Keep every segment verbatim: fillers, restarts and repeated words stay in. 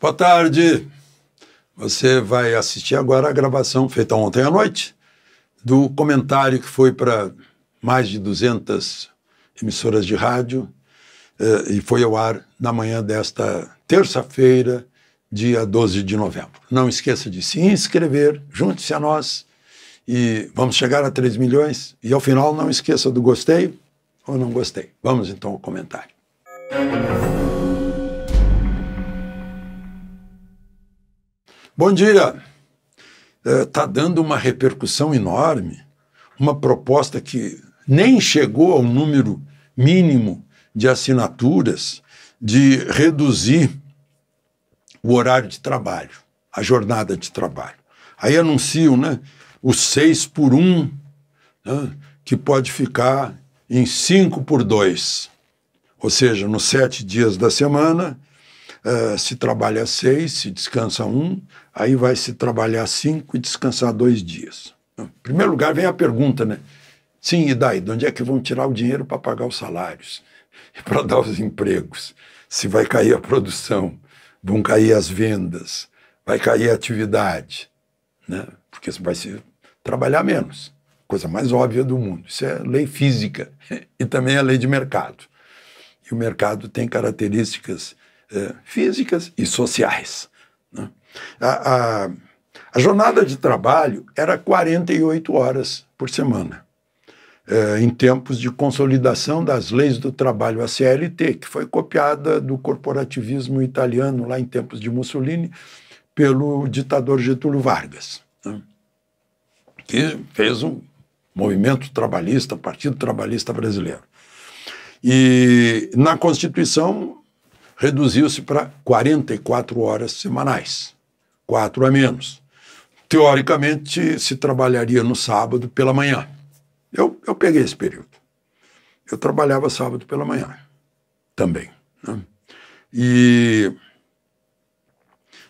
Boa tarde. Você vai assistir agora a gravação feita ontem à noite do comentário que foi para mais de duzentas emissoras de rádio eh, e foi ao ar na manhã desta terça-feira, dia doze de novembro. Não esqueça de se inscrever, junte-se a nós e vamos chegar a três milhões. E ao final não esqueça do gostei ou não gostei. Vamos então ao comentário. Bom dia. Está dando uma repercussão enorme, uma proposta que nem chegou ao número mínimo de assinaturas de reduzir o horário de trabalho, a jornada de trabalho. Aí anunciam, né, o seis por um, né, que pode ficar em cinco por dois. Ou seja, nos sete dias da semana, uh, se trabalha seis, se descansa um, aí vai se trabalhar cinco e descansar dois dias. Em primeiro lugar vem a pergunta, né? Sim, e daí? De onde é que vão tirar o dinheiro para pagar os salários? E para dar os empregos? Se vai cair a produção, vão cair as vendas, vai cair a atividade, né? Porque vai se trabalhar menos. Coisa mais óbvia do mundo. Isso é lei física e também é lei de mercado. E o mercado tem características eh, físicas e sociais, né? A, a, a jornada de trabalho era quarenta e oito horas por semana, eh, em tempos de consolidação das leis do trabalho, a C L T, que foi copiada do corporativismo italiano lá em tempos de Mussolini pelo ditador Getúlio Vargas, né? Que fez um movimento trabalhista, Partido Trabalhista Brasileiro. E na Constituição reduziu-se para quarenta e quatro horas semanais, quatro a menos. Teoricamente se trabalharia no sábado pela manhã. Eu, eu peguei esse período. Eu trabalhava sábado pela manhã também, né? E,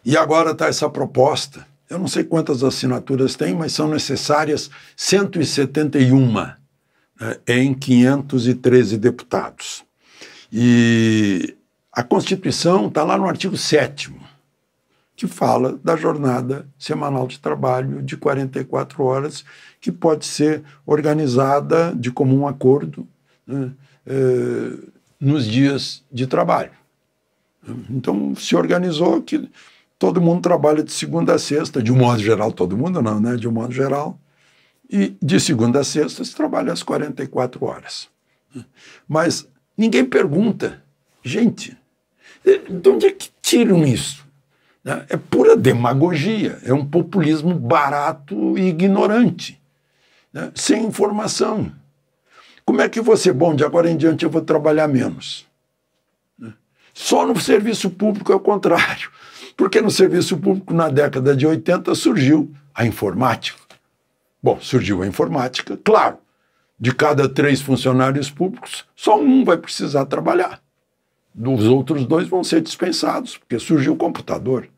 e agora está essa proposta. Eu não sei quantas assinaturas tem, mas são necessárias cento e setenta e uma. Em quinhentos e treze deputados. E a Constituição está lá no artigo sétimo, que fala da jornada semanal de trabalho de quarenta e quatro horas, que pode ser organizada de comum acordo, né, eh, nos dias de trabalho. Então, se organizou que todo mundo trabalha de segunda a sexta, de um modo geral, todo mundo não, né? De um modo geral, e de segunda a sexta se trabalha às quarenta e quatro horas. Mas ninguém pergunta, gente, de onde é que tiram isso? É pura demagogia, é um populismo barato e ignorante, né? Sem informação. Como é que você, bom, de agora em diante eu vou trabalhar menos? Só no serviço público é o contrário, porque no serviço público na década de oitenta surgiu a informática. Bom, surgiu a informática, claro, de cada três funcionários públicos, só um vai precisar trabalhar. Os outros dois vão ser dispensados, porque surgiu o computador.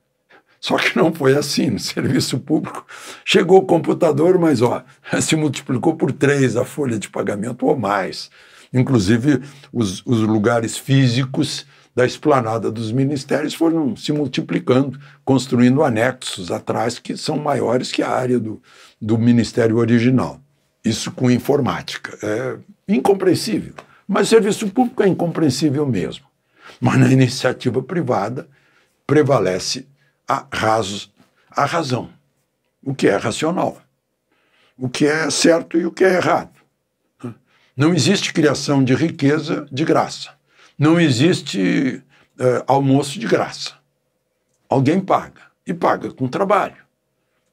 Só que não foi assim no serviço público. Chegou o computador, mas ó, se multiplicou por três a folha de pagamento ou mais. Inclusive, os, os lugares físicos da esplanada dos ministérios foram se multiplicando, construindo anexos atrás que são maiores que a área do, do ministério original. Isso com informática. É incompreensível. Mas o serviço público é incompreensível mesmo. Mas na iniciativa privada prevalece a, razo, a razão, o que é racional, o que é certo e o que é errado. Não existe criação de riqueza de graça. Não existe eh, almoço de graça. Alguém paga. E paga com trabalho.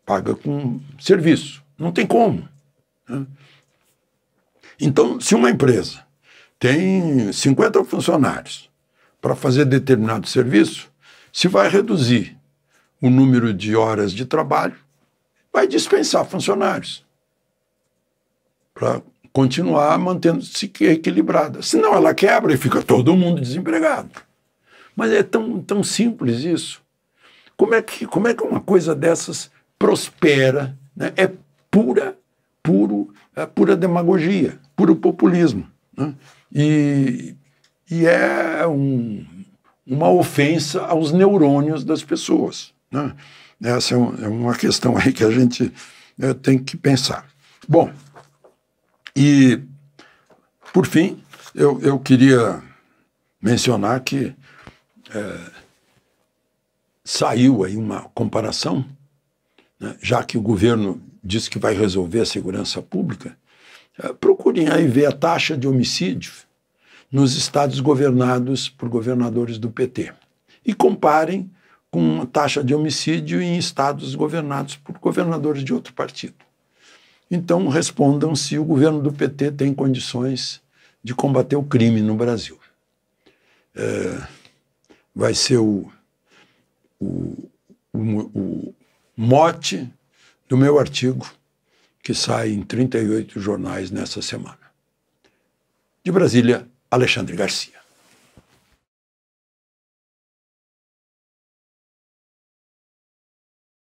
Paga com serviço. Não tem como, né? Então, se uma empresa tem cinquenta funcionários para fazer determinado serviço, se vai reduzir o número de horas de trabalho, vai dispensar funcionários para continuar mantendo-se equilibrada. Senão ela quebra e fica todo mundo desempregado. Mas é tão, tão simples isso. Como é que, como é que uma coisa dessas prospera, né? É pura, puro, é pura demagogia, puro populismo, né? E, e é um, uma ofensa aos neurônios das pessoas, né? Essa é, um, é uma questão aí que a gente é, tem que pensar. Bom, e por fim, eu, eu queria mencionar que é, saiu aí uma comparação, né? Já que o governo diz que vai resolver a segurança pública, é, procurem aí ver a taxa de homicídio nos estados governados por governadores do P T e comparem com a taxa de homicídio em estados governados por governadores de outro partido. Então, respondam se o governo do P T tem condições de combater o crime no Brasil. É, vai ser o, o, o, o mote do meu artigo, que sai em trinta e oito jornais nessa semana. De Brasília, Alexandre Garcia.